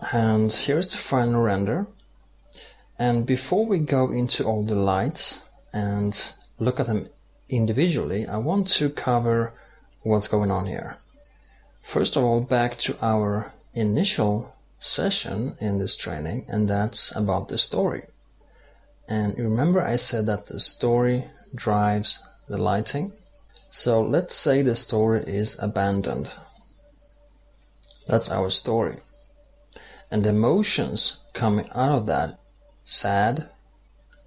And here's the final render. And before we go into all the lights and look at them individually, I want to cover what's going on here. First of all, back to our initial session in this training, and that's about the story. And remember I said that the story drives the lighting. So let's say the story is abandoned. That's our story. And the emotions coming out of that, sad,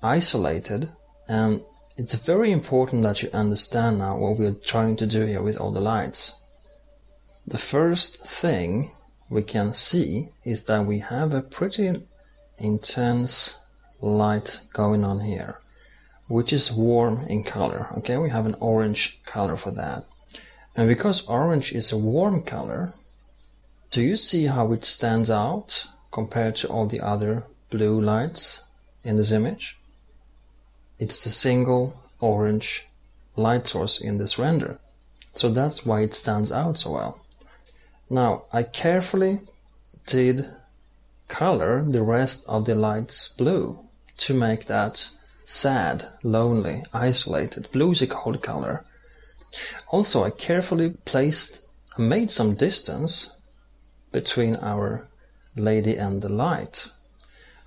isolated, and it's very important that you understand now what we're trying to do here with all the lights. The first thing we can see is that we have a pretty intense light going on here, which is warm in color. Okay, we have an orange color for that. And because orange is a warm color, do you see how it stands out compared to all the other blue lights in this image? It's the single orange light source in this render. So that's why it stands out so well. Now, I carefully did color the rest of the lights blue to make that sad, lonely, isolated. Blue is a cold color. Also, I carefully made some distance between our lady and the light,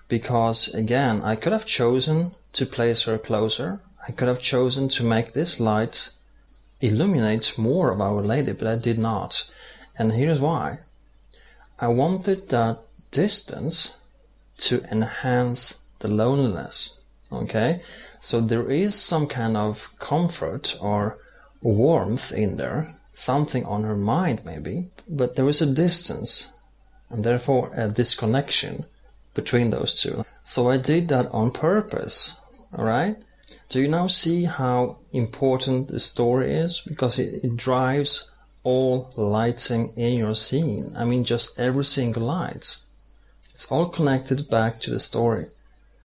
because again I could have chosen to place her closer. I could have chosen to make this light illuminate more of our lady, but I did not. And here's why. I wanted that distance to enhance the loneliness. Okay, so there is some kind of comfort or warmth in there, something on her mind maybe, but there is a distance and therefore a disconnection between those two. So I did that on purpose. All right, do you now see how important the story is? Because it drives all lighting in your scene. I mean, just every single light. It's all connected back to the story.